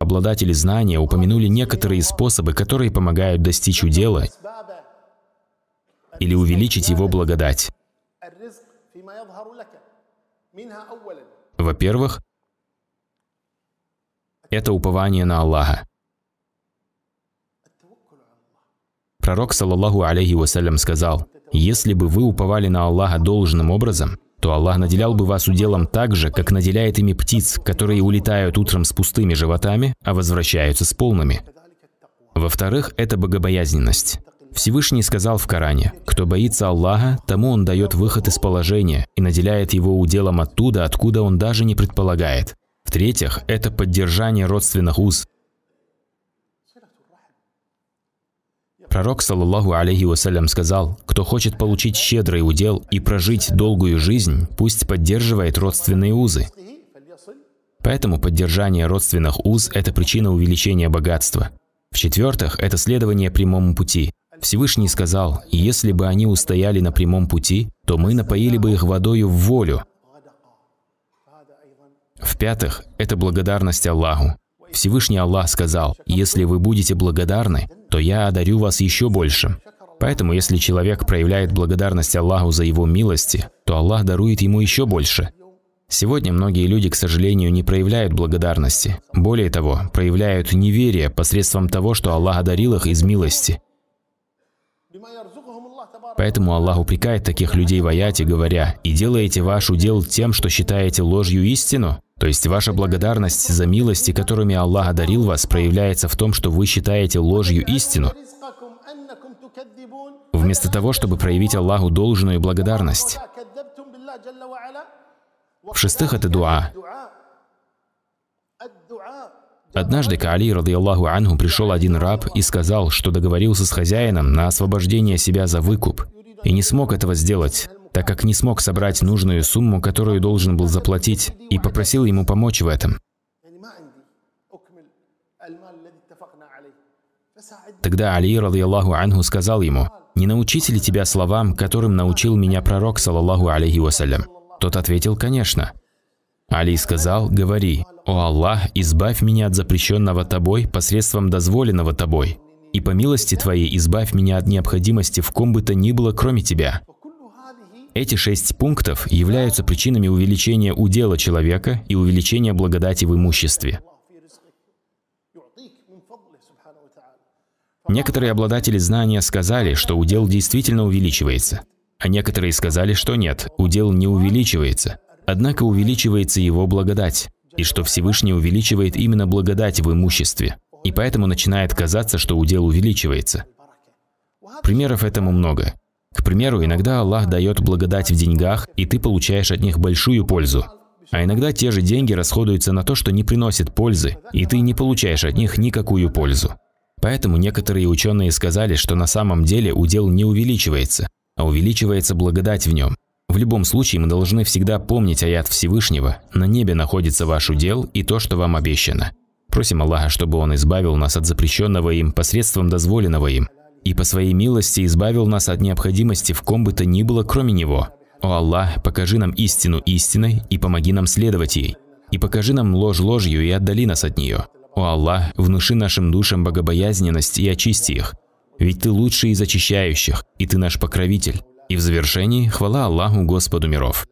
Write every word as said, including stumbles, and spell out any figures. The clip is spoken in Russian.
Обладатели знания упомянули некоторые способы, которые помогают достичь удела или увеличить его благодать. Во-первых, это упование на Аллаха. Пророк, саллаллаху алейхи вассалям, сказал: «Если бы вы уповали на Аллаха должным образом, то Аллах наделял бы вас уделом так же, как наделяет ими птиц, которые улетают утром с пустыми животами, а возвращаются с полными». Во-вторых, это богобоязненность. Всевышний сказал в Коране: «Кто боится Аллаха, тому Он дает выход из положения и наделяет его уделом оттуда, откуда он даже не предполагает». В-третьих, это поддержание родственных уз. Пророк, саллаллаху алейхи вассалям, сказал: «Кто хочет получить щедрый удел и прожить долгую жизнь, пусть поддерживает родственные узы». Поэтому поддержание родственных уз – это причина увеличения богатства. В-четвертых, это следование прямому пути. Всевышний сказал: «Если бы они устояли на прямом пути, то мы напоили бы их водою в волю». В-пятых, это благодарность Аллаху. Всевышний Аллах сказал: «Если вы будете благодарны, то я одарю вас еще больше». Поэтому, если человек проявляет благодарность Аллаху за его милости, то Аллах дарует ему еще больше. Сегодня многие люди, к сожалению, не проявляют благодарности. Более того, проявляют неверие посредством того, что Аллах одарил их из милости. Поэтому Аллах упрекает таких людей в аяте, говоря: «И делаете ваш удел тем, что считаете ложью истину». То есть ваша благодарность за милости, которыми Аллах одарил вас, проявляется в том, что вы считаете ложью истину, вместо того, чтобы проявить Аллаху должную благодарность. В-шестых, это дуа. Однажды к Али, радыяллаху анху, пришел один раб и сказал, что договорился с хозяином на освобождение себя за выкуп, и не смог этого сделать, так как не смог собрать нужную сумму, которую должен был заплатить, и попросил ему помочь в этом. Тогда Али, радыяллаху анху, сказал ему: «Не научите ли тебя словам, которым научил меня пророк, саллаллаху алейхи вассалям?» Тот ответил: «Конечно». Али сказал: «Говори: о Аллах, избавь меня от запрещенного тобой посредством дозволенного тобой, и по милости твоей избавь меня от необходимости в ком бы то ни было, кроме тебя». Эти шесть пунктов являются причинами увеличения удела человека и увеличения благодати в имуществе. Некоторые обладатели знания сказали, что удел действительно увеличивается, а некоторые сказали, что нет, удел не увеличивается, однако увеличивается его благодать, и что Всевышний увеличивает именно благодать в имуществе, и поэтому начинает казаться, что удел увеличивается. Примеров этому много. К примеру, иногда Аллах дает благодать в деньгах, и ты получаешь от них большую пользу. А иногда те же деньги расходуются на то, что не приносит пользы, и ты не получаешь от них никакую пользу. Поэтому некоторые ученые сказали, что на самом деле удел не увеличивается, а увеличивается благодать в нем. В любом случае, мы должны всегда помнить аят Всевышнего: «На небе находится ваш удел и то, что вам обещано». Просим Аллаха, чтобы Он избавил нас от запрещенного им посредством дозволенного им, и по своей милости избавил нас от необходимости в ком бы то ни было, кроме Него. О Аллах, покажи нам истину истиной и помоги нам следовать ей, и покажи нам ложь ложью и отдали нас от нее. О Аллах, внуши нашим душам богобоязненность и очисти их, ведь Ты лучший из очищающих, и Ты наш покровитель. И в завершении хвала Аллаху, Господу миров.